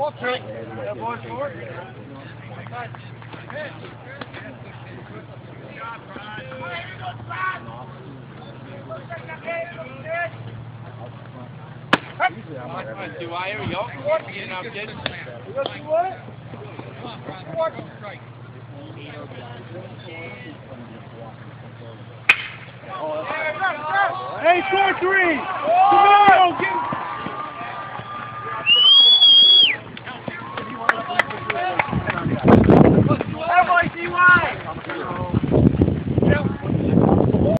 Hey, 4-3! Tomorrow!